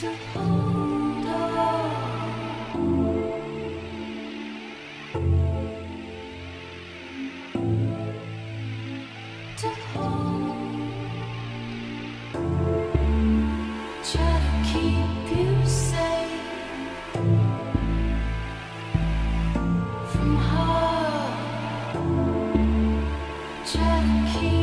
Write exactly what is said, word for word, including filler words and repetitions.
Try to keep